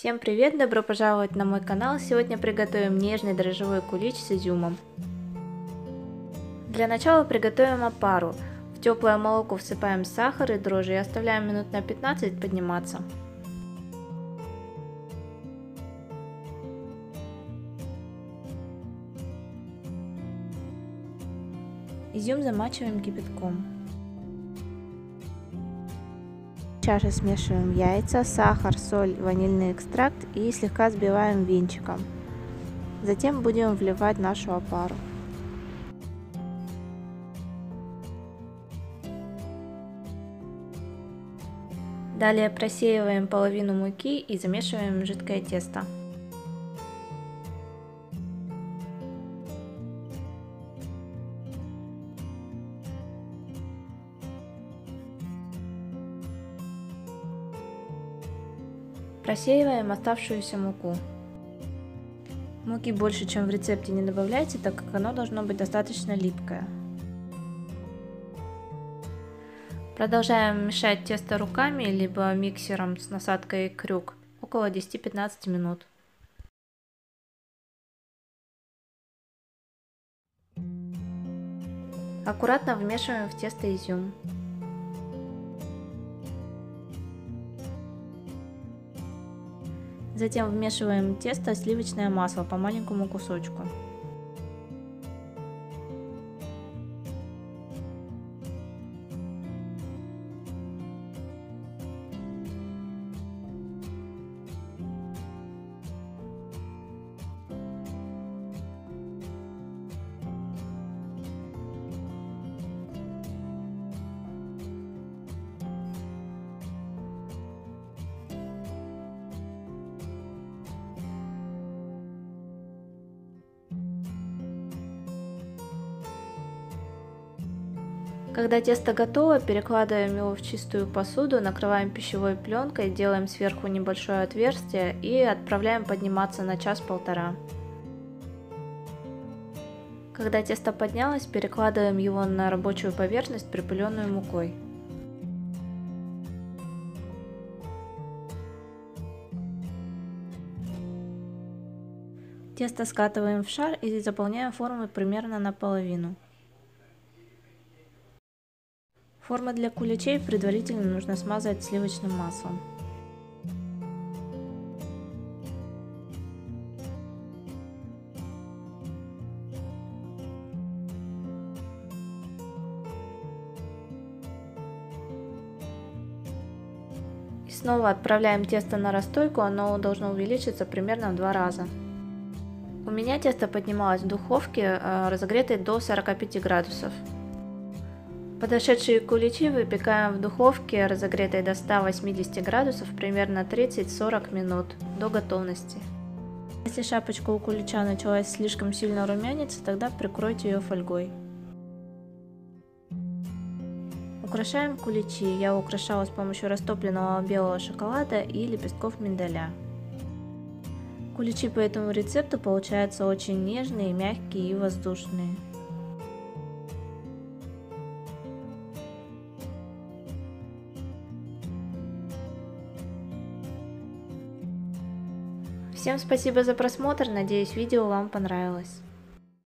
Всем привет! Добро пожаловать на мой канал! Сегодня приготовим нежный дрожжевой кулич с изюмом. Для начала приготовим опару. В теплое молоко всыпаем сахар и дрожжи и оставляем минут на 15 подниматься. Изюм замачиваем кипятком. В чаше смешиваем яйца, сахар, соль, ванильный экстракт и слегка взбиваем венчиком. Затем будем вливать нашу опару. Далее просеиваем половину муки и замешиваем жидкое тесто. Просеиваем оставшуюся муку. Муки больше, чем в рецепте, не добавляйте, так как оно должно быть достаточно липкое. Продолжаем мешать тесто руками, либо миксером с насадкой крюк, около 10-15 минут. Аккуратно вмешиваем в тесто изюм. Затем вмешиваем тесто, сливочное масло по маленькому кусочку. Когда тесто готово, перекладываем его в чистую посуду, накрываем пищевой пленкой, делаем сверху небольшое отверстие и отправляем подниматься на час-полтора. Когда тесто поднялось, перекладываем его на рабочую поверхность, припыленную мукой. Тесто скатываем в шар и заполняем формы примерно наполовину. Формы для куличей предварительно нужно смазать сливочным маслом. И снова отправляем тесто на расстойку, оно должно увеличиться примерно в 2 раза. У меня тесто поднималось в духовке, разогретой до 45 градусов. Подошедшие куличи выпекаем в духовке, разогретой до 180 градусов, примерно 30-40 минут, до готовности. Если шапочка у кулича началась слишком сильно румяниться, тогда прикройте ее фольгой. Украшаем куличи. Я украшала с помощью растопленного белого шоколада и лепестков миндаля. Куличи по этому рецепту получаются очень нежные, мягкие и воздушные. Всем спасибо за просмотр, надеюсь, видео вам понравилось.